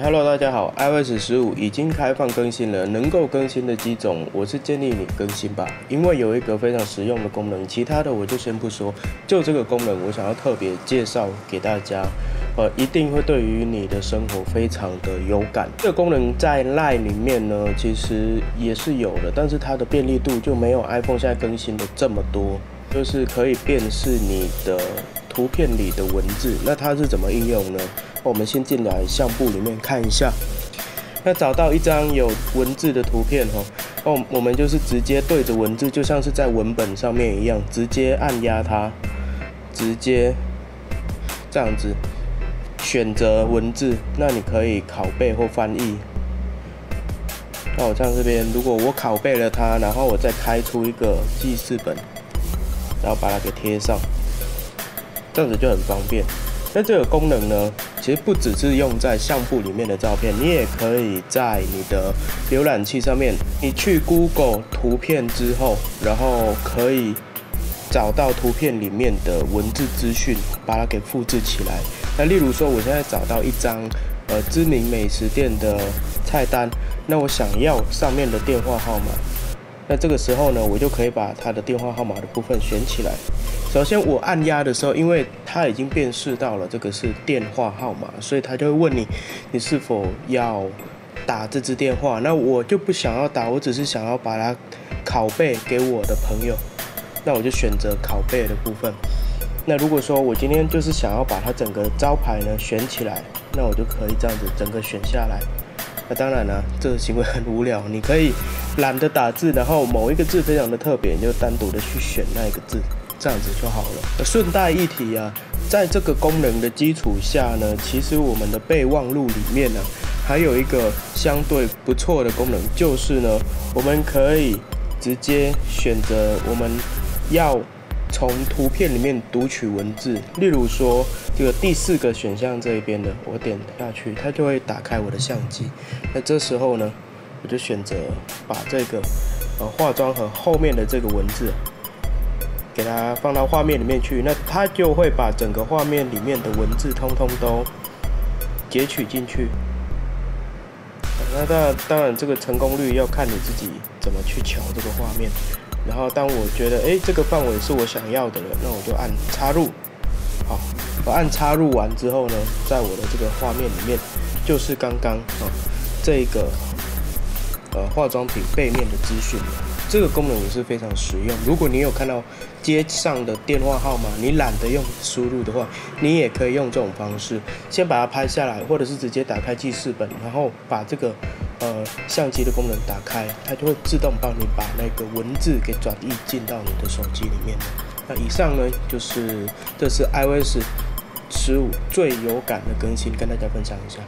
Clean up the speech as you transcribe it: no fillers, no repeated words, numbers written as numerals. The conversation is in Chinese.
Hello， 大家好 ，iOS 15已经开放更新了，能够更新的机种，我是建议你更新吧，因为有一个非常实用的功能，其他的我就先不说，就这个功能，我想要特别介绍给大家，一定会对于你的生活非常的有感。这个功能在 LINE 里面呢，其实也是有的，但是它的便利度就没有 iPhone 现在更新的这么多，就是可以辨识你的图片里的文字。那它是怎么应用呢？ 我们先进来相簿里面看一下，那找到一张有文字的图片哦，我们就是直接对着文字，就像是在文本上面一样，直接按压它，直接这样子选择文字。那你可以拷贝或翻译。那我像这边，如果我拷贝了它，然后我再开出一个记事本，然后把它给贴上，这样子就很方便。 那这个功能呢，其实不只是用在相簿里面的照片，你也可以在你的浏览器上面，你去 Google 图片之后，然后可以找到图片里面的文字资讯，把它给复制起来。那例如说，我现在找到一张知名美食店的菜单，那我想要上面的电话号码，那这个时候呢，我就可以把它的电话号码的部分选起来。 首先，我按压的时候，因为它已经辨识到了这个是电话号码，所以它就会问你，你是否要打这支电话？那我就不想要打，我只是想要把它拷贝给我的朋友，那我就选择拷贝的部分。那如果说我今天就是想要把它整个招牌呢选起来，那我就可以这样子整个选下来。那当然啦，这个行为很无聊，你可以懒得打字，然后某一个字非常的特别，你就单独的去选那一个字。 这样子就好了。顺带一提啊，在这个功能的基础下呢，其实我们的备忘录里面呢，还有一个相对不错的功能，就是呢，我们可以直接选择我们要从图片里面读取文字。例如说，这个第4个选项这一边的，我点下去，它就会打开我的相机。那这时候呢，我就选择把这个化妆盒后面的这个文字。 给它放到画面里面去，那它就会把整个画面里面的文字通通都截取进去。那当然，这个成功率要看你自己怎么去瞧这个画面。然后，当我觉得这个范围是我想要的了，那我就按插入。好，我按插入完之后呢，在我的这个画面里面，就是刚刚这个化妆品背面的资讯。 这个功能也是非常实用。如果你有看到街上的电话号码，你懒得用输入的话，你也可以用这种方式，先把它拍下来，或者是直接打开记事本，然后把这个相机的功能打开，它就会自动帮你把那个文字给转译进到你的手机里面。那以上呢，就是这是 iOS 15最有感的更新，跟大家分享一下。